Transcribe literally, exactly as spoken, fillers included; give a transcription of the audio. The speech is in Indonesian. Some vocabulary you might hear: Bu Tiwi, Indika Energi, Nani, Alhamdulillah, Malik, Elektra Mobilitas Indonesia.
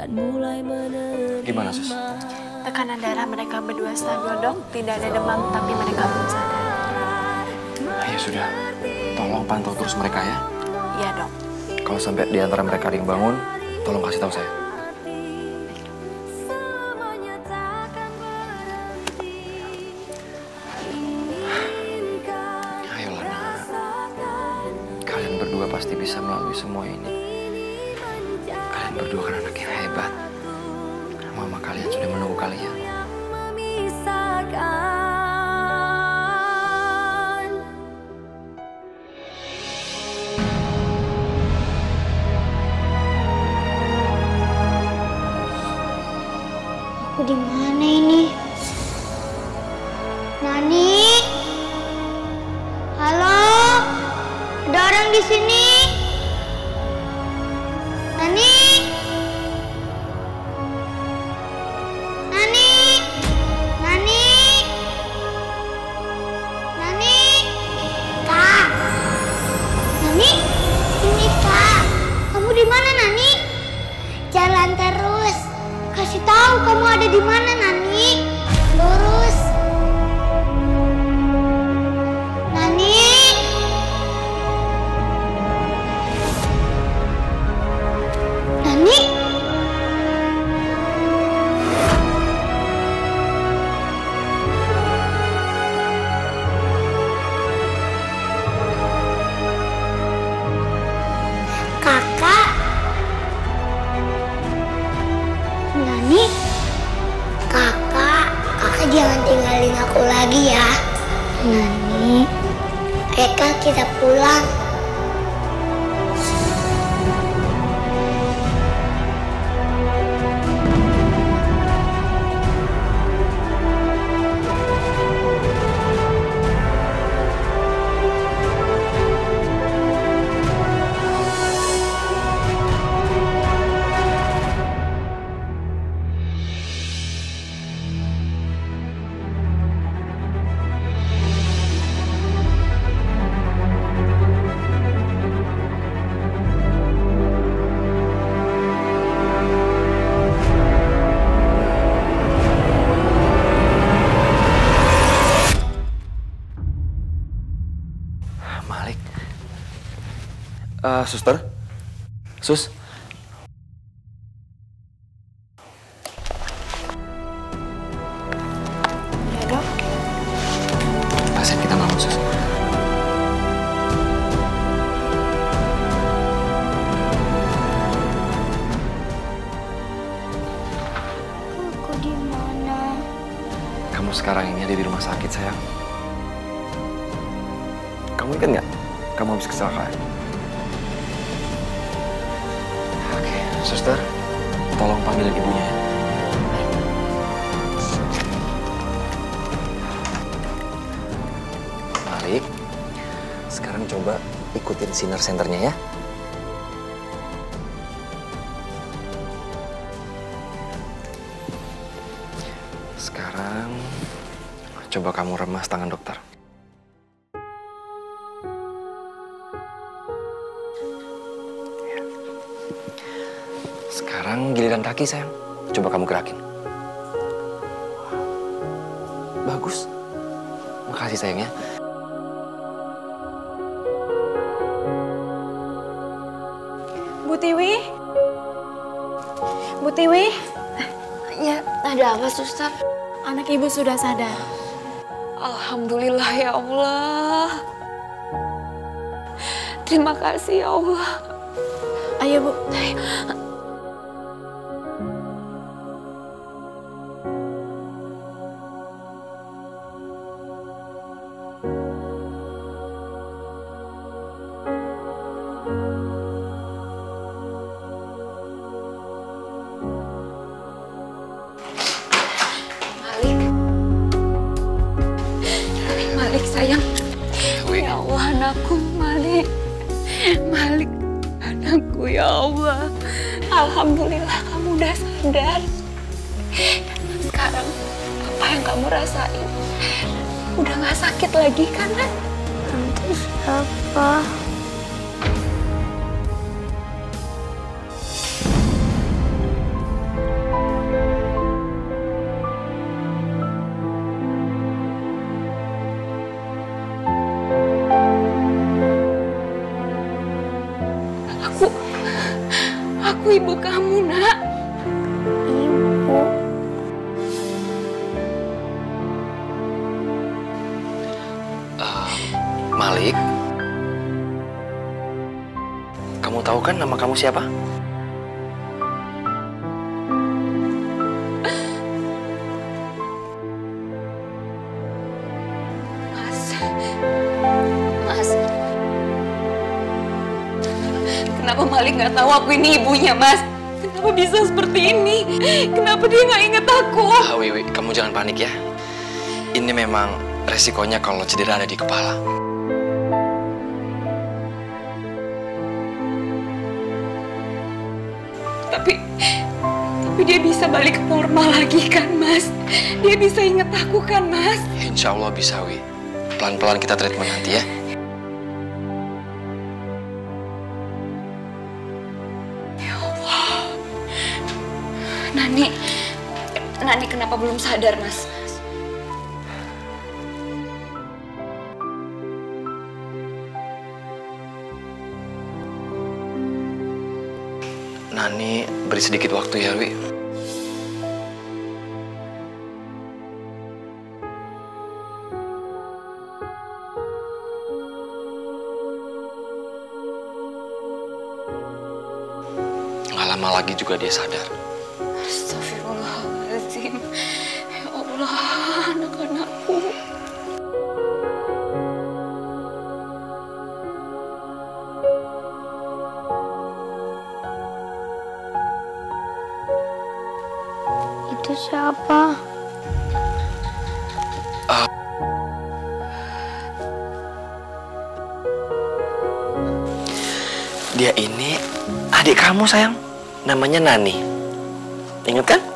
dan mulai menerima. Gimana, Sus? Tekanan darah mereka berdua stabil, Dok. Tidak ada demam, tapi mereka belum sadar. Nah, ya sudah, tolong pantau terus mereka ya. Iya, Dok. Kalau sampai di antara mereka ada yang bangun, tolong kasih tahu saya. Pasti bisa melalui semua ini. Kalian berdua kan anak yang hebat. Mama kalian sudah menunggu kalian. Aku di mana ini? Nani? Halo? Ada orang di sini? Jangan tinggalin aku lagi ya, Nani. Eka, kita pulang. Malik, uh, suster, sus, ya Dok, pasien kita bangun, Sus. Aku di mana? Kamu sekarang ini ada di rumah sakit, sayang. Kamu ingat nggak? Kamu habis kecelakaan. Oke, suster, tolong panggil ibunya ya. Malik, sekarang coba ikutin sinar senternya ya. Sekarang coba kamu remas tangan dokter. Sekarang giliran kaki, sayang. Coba kamu gerakin. Bagus. Makasih, sayang, ya. Bu Tiwi? Bu Tiwi? Ya, ada apa, Suster? Anak Ibu sudah sadar. Alhamdulillah, ya Allah. Terima kasih, ya Allah. Ayo, Bu. Malik, sayang. Ya Allah, anakku, Malik. Malik, anakku, ya Allah. Alhamdulillah, kamu udah sadar. Sekarang, apa yang kamu rasain? Udah gak sakit lagi, kan, Nak? Nanti siapa? aku. Aku ibu kamu, Nak. Ibu. Uh, Malik. Kamu tahu kan nama kamu siapa? Kenapa Malik nggak tahu aku ini ibunya, Mas? Kenapa bisa seperti ini? Kenapa dia nggak inget aku? Ah, Wiwi, kamu jangan panik ya. Ini memang resikonya kalau cedera ada di kepala. Tapi, tapi dia bisa balik ke normal lagi kan, Mas? Dia bisa inget aku kan, Mas? Insya Allah bisa, Wi. Pelan-pelan kita treatment nanti ya. Nani, Nani kenapa belum sadar, Mas? Nani, beri sedikit waktu ya, Wi. Nggak lama lagi juga dia sadar. Astagfirullahaladzim. Ya Allah, anak-anakku. Itu siapa? Uh. Dia ini adik kamu, sayang. Namanya Nani. Ingat kan?